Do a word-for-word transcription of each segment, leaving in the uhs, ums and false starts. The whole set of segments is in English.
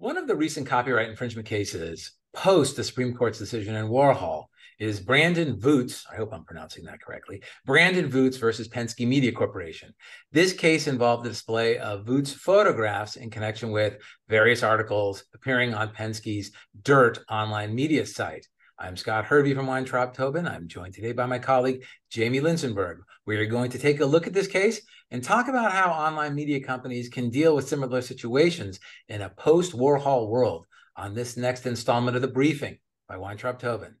One of the recent copyright infringement cases post the Supreme Court's decision in Warhol is Brandon Vogts, I hope I'm pronouncing that correctly, Brandon Vogts versus Penske Media Corporation. This case involved the display of Vogts' photographs in connection with various articles appearing on Penske's Dirt online media site. I'm Scott Hervey from Weintraub Tobin. I'm joined today by my colleague, Jamie Lincenberg. We are going to take a look at this case and talk about how online media companies can deal with similar situations in a post-Warhol world on this next installment of The Briefing by Weintraub Tobin.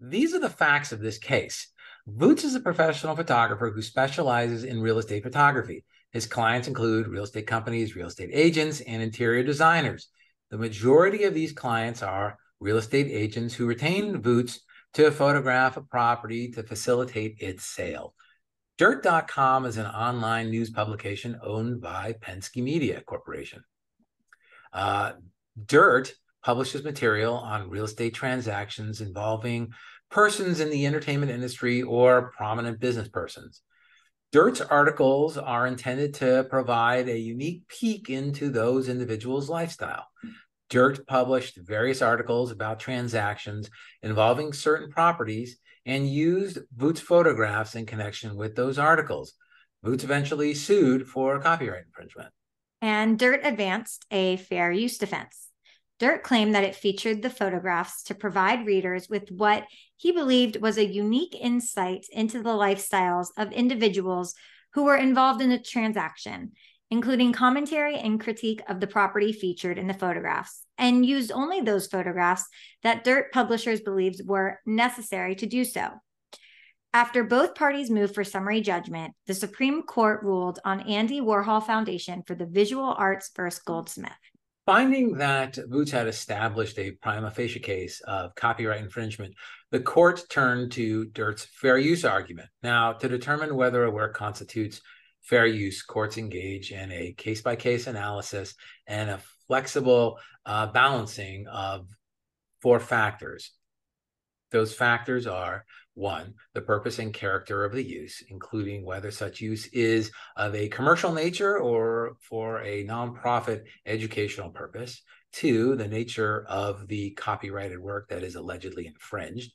These are the facts of this case. Vogts is a professional photographer who specializes in real estate photography. His clients include real estate companies, real estate agents, and interior designers. The majority of these clients are real estate agents who retain Vogts to photograph a property to facilitate its sale. Dirt dot com is an online news publication owned by Penske Media Corporation. Uh, Dirt publishes material on real estate transactions involving persons in the entertainment industry or prominent business persons. Dirt's articles are intended to provide a unique peek into those individuals' lifestyle. Dirt published various articles about transactions involving certain properties and used Vogts' photographs in connection with those articles. Vogts eventually sued for copyright infringement. And Dirt advanced a fair use defense. Dirt claimed that it featured the photographs to provide readers with what he believed was a unique insight into the lifestyles of individuals who were involved in the transaction, including commentary and critique of the property featured in the photographs, and used only those photographs that Dirt publishers believed were necessary to do so. After both parties moved for summary judgment, the Supreme Court ruled on Andy Warhol Foundation for the Visual Arts versus Goldsmith, finding that Vogts had established a prima facie case of copyright infringement. The court turned to Dirt's fair use argument. Now, to determine whether a work constitutes fair use, courts engage in a case-by-case analysis and a flexible uh, balancing of four factors. Those factors are, one, the purpose and character of the use, including whether such use is of a commercial nature or for a nonprofit educational purpose. Two, the nature of the copyrighted work that is allegedly infringed.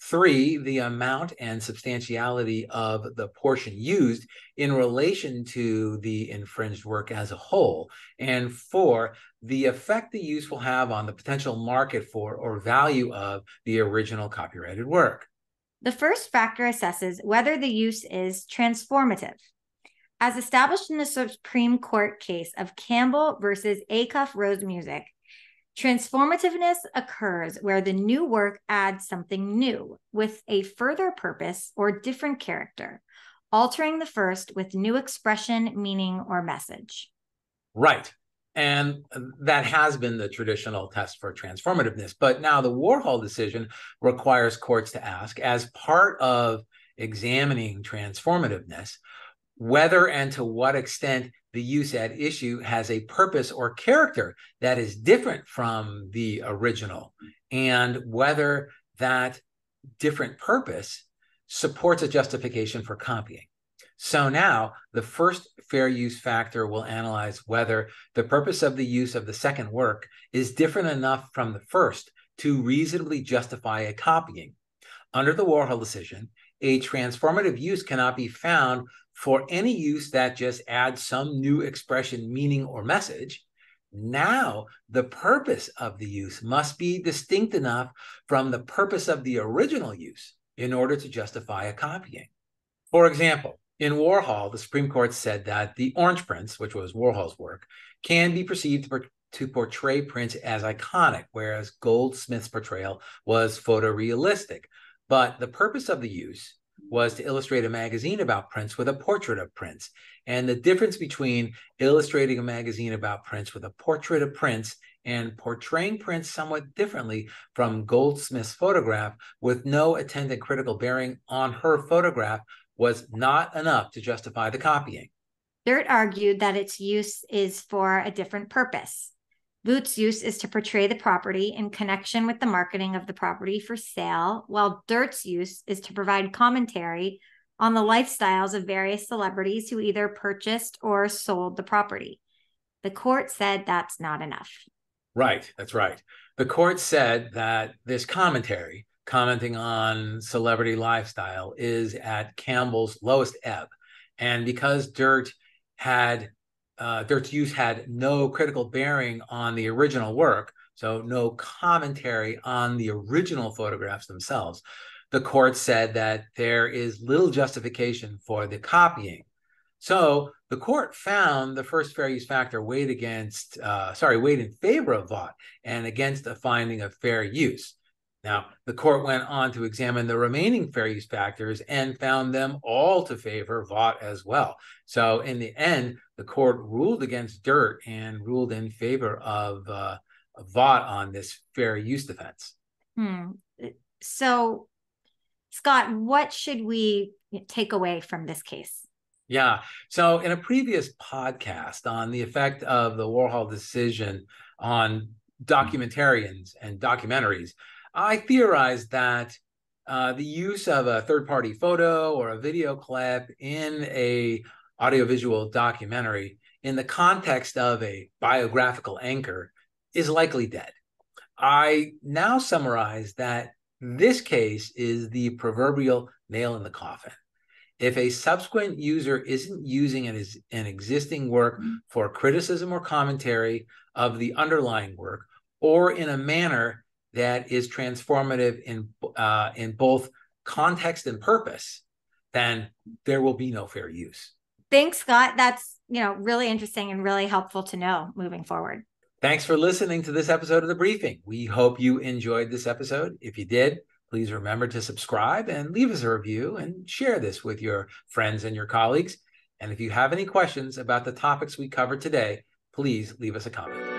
Three, the amount and substantiality of the portion used in relation to the infringed work as a whole. And four, the effect the use will have on the potential market for or value of the original copyrighted work. The first factor assesses whether the use is transformative. As established in the Supreme Court case of Campbell versus Acuff Rose Music, transformativeness occurs where the new work adds something new with a further purpose or different character, altering the first with new expression, meaning, or message. Right. And that has been the traditional test for transformativeness. But now the Warhol decision requires courts to ask, as part of examining transformativeness, whether and to what extent the use at issue has a purpose or character that is different from the original, and whether that different purpose supports a justification for copying. So now the first fair use factor will analyze whether the purpose of the use of the second work is different enough from the first to reasonably justify a copying. Under the Warhol decision, a transformative use cannot be found for any use that just adds some new expression, meaning, or message. Now, the purpose of the use must be distinct enough from the purpose of the original use in order to justify a copying. For example, in Warhol, the Supreme Court said that the Orange Prince, which was Warhol's work, can be perceived to portray Prince as iconic, whereas Goldsmith's portrayal was photorealistic. But the purpose of the use was to illustrate a magazine about Prince with a portrait of Prince. And the difference between illustrating a magazine about Prince with a portrait of Prince and portraying Prince somewhat differently from Goldsmith's photograph with no attendant critical bearing on her photograph was not enough to justify the copying. Dirt argued that its use is for a different purpose. Vogts' use is to portray the property in connection with the marketing of the property for sale, while Dirt's use is to provide commentary on the lifestyles of various celebrities who either purchased or sold the property. The court said that's not enough. Right, that's right. The court said that this commentary, commenting on celebrity lifestyle, is at Campbell's lowest ebb. And because Dirt had Uh, Dirt's use had no critical bearing on the original work, so no commentary on the original photographs themselves, the court said that there is little justification for the copying. So the court found the first fair use factor weighed against, uh, sorry, weighed in favor of Vaught and against a finding of fair use. Now, the court went on to examine the remaining fair use factors and found them all to favor Vaught as well. So in the end, the court ruled against Dirt and ruled in favor of uh, Vaught on this fair use defense. Hmm. So, Scott, what should we take away from this case? Yeah. So in a previous podcast on the effect of the Warhol decision on documentarians and documentaries, I theorized that uh, the use of a third-party photo or a video clip in a audiovisual documentary in the context of a biographical anchor is likely dead. I now summarize that this case is the proverbial nail in the coffin. If a subsequent user isn't using an, an existing work for criticism or commentary of the underlying work, or in a manner that is transformative in, uh, in both context and purpose, then there will be no fair use. Thanks, Scott. That's, you know, really interesting and really helpful to know moving forward. Thanks for listening to this episode of The Briefing. We hope you enjoyed this episode. If you did, please remember to subscribe and leave us a review and share this with your friends and your colleagues. And if you have any questions about the topics we covered today, please leave us a comment.